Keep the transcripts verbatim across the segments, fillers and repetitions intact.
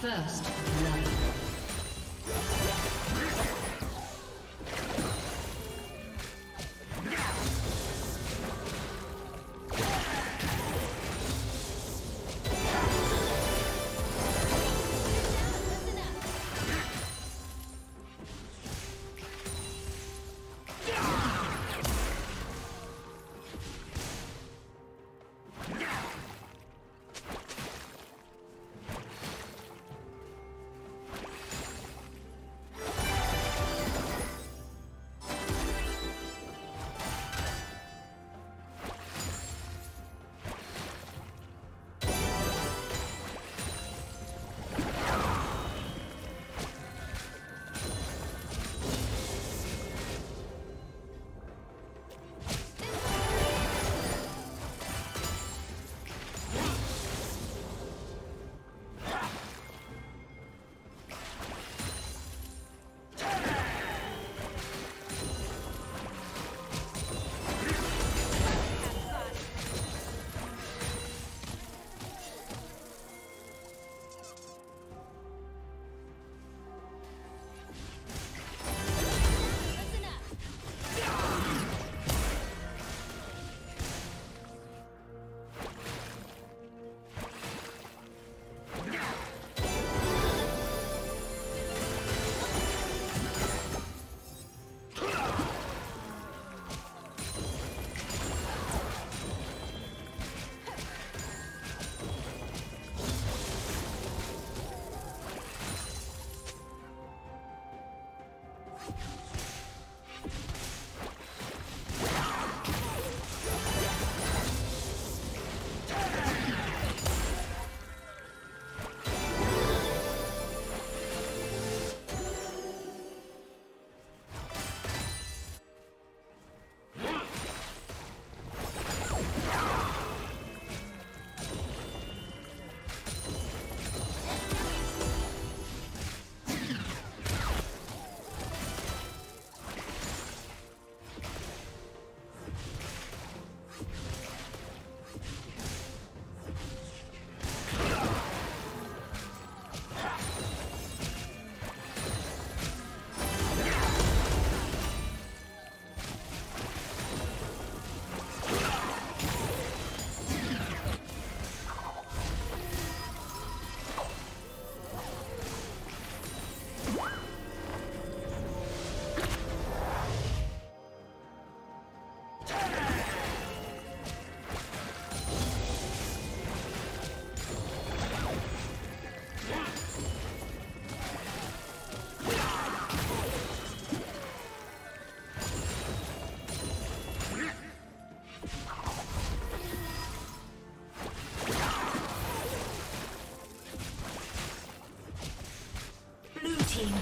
First love.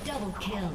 Double kill.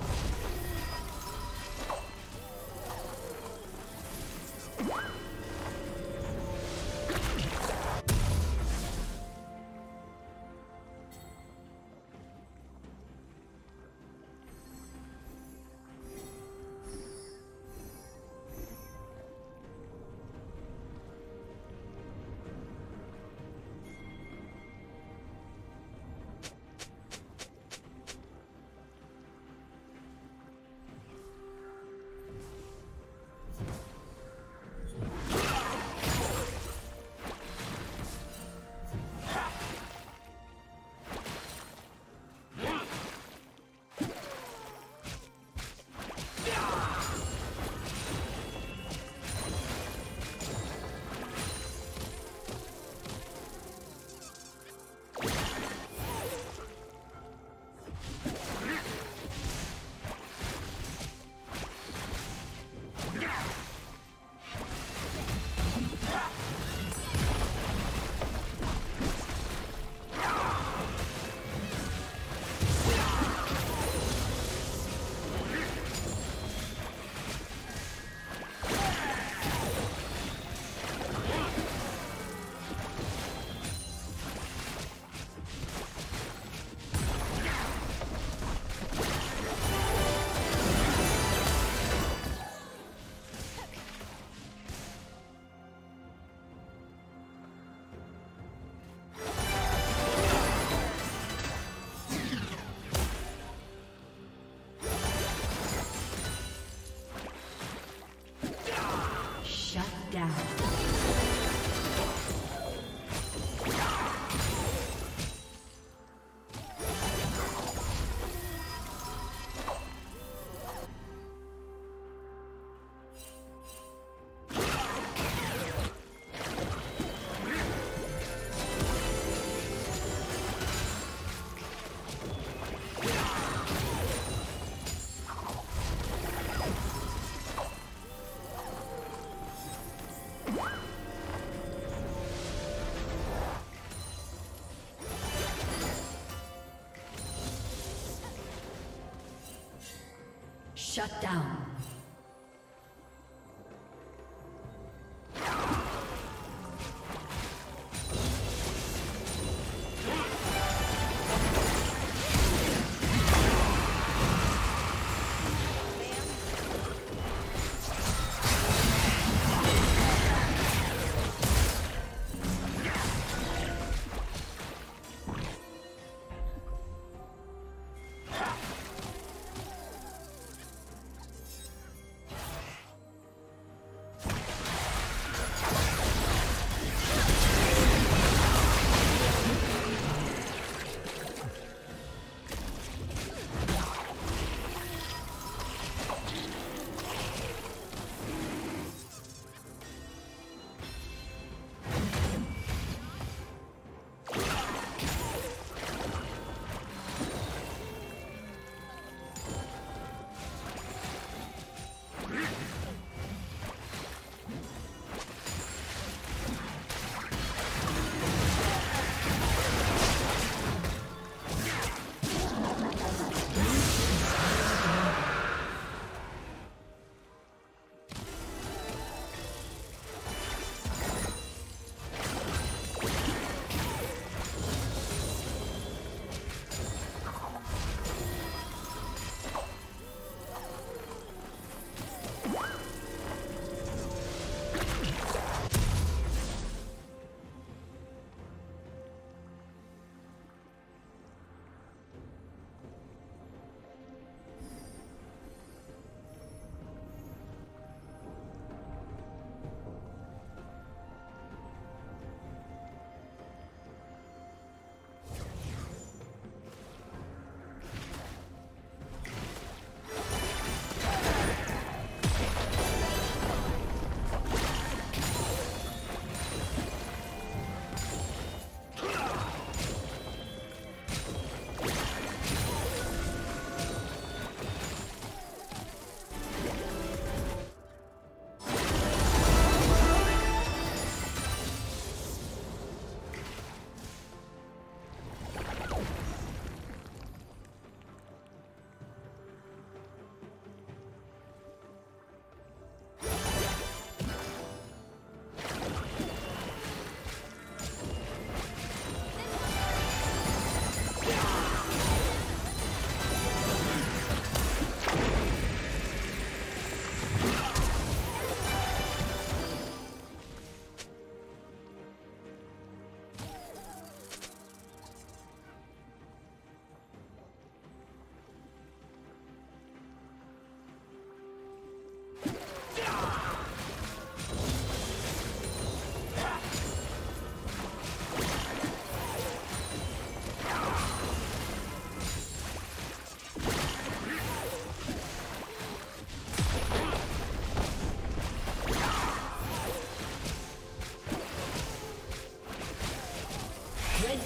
Shut down.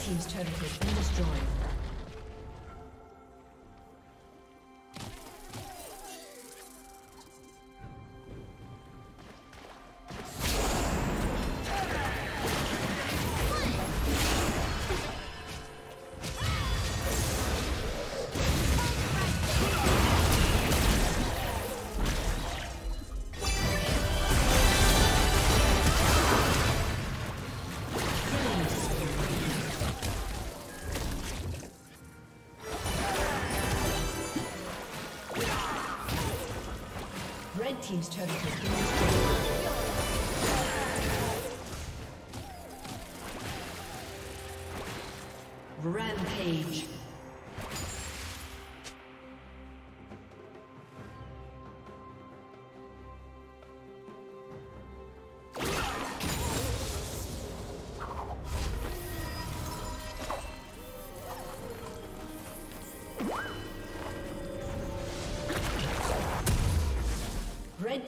Team's turret has been destroyed. Team's turret has been destroyed. Rampage. Red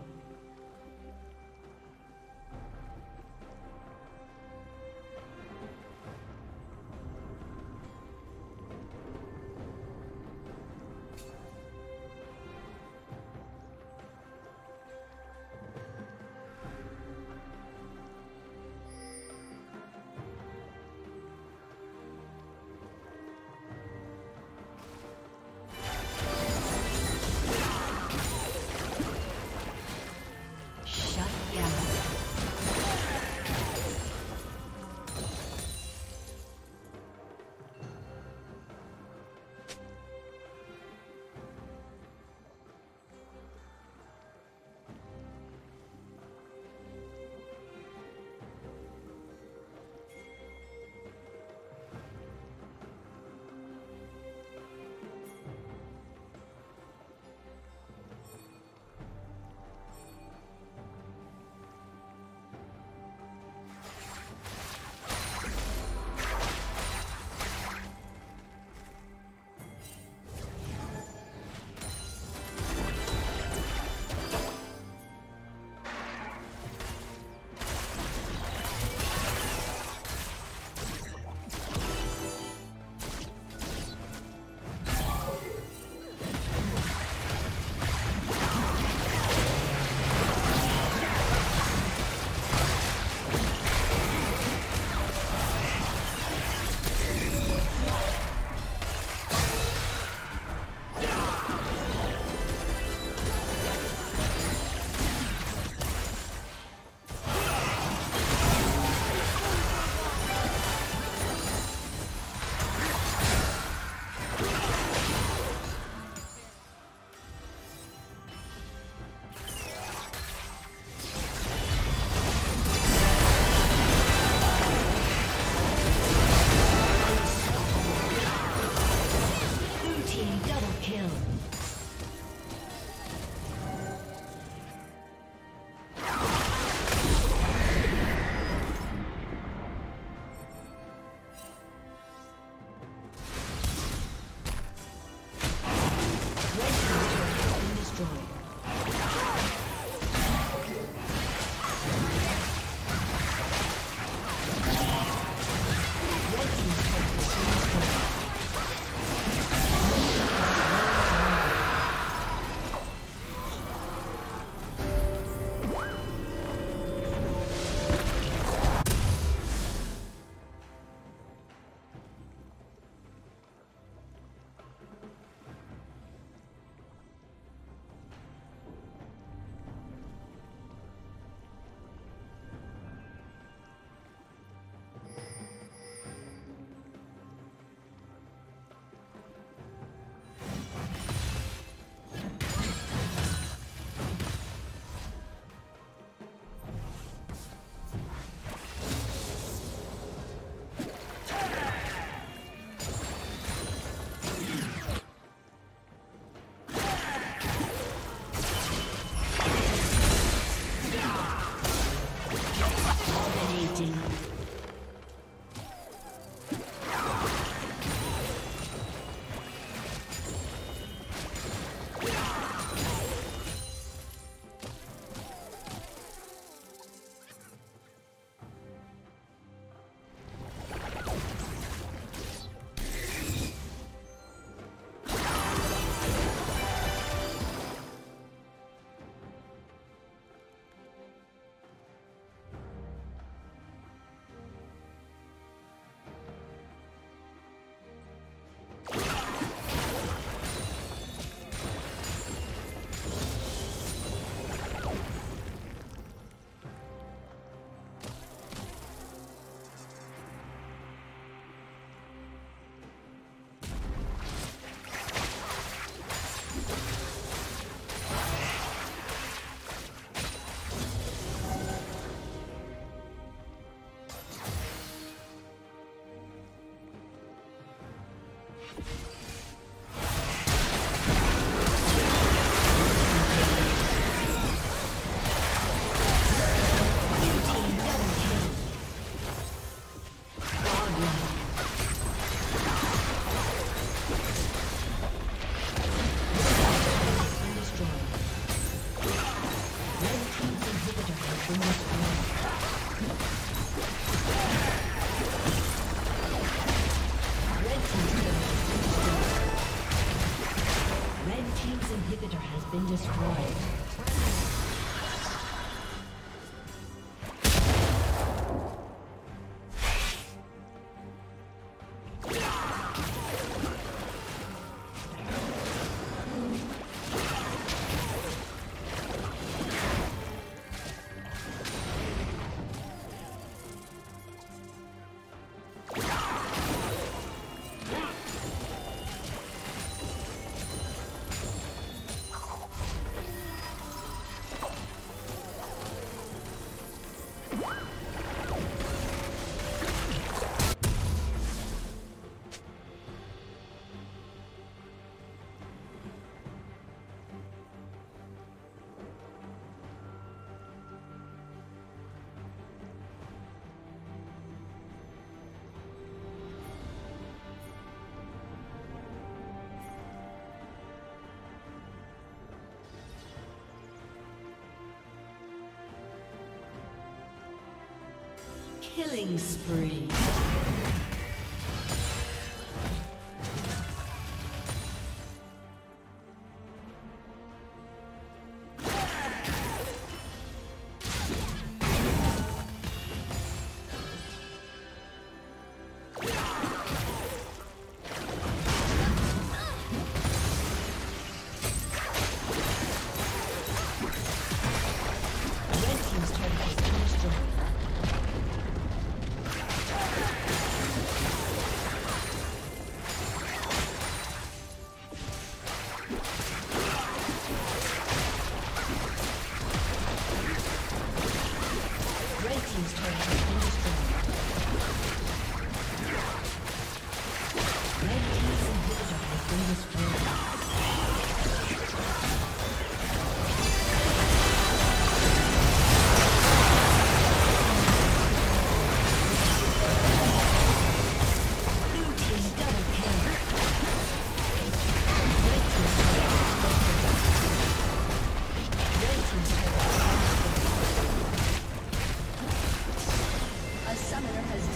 Killing spree.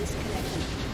Disconnected.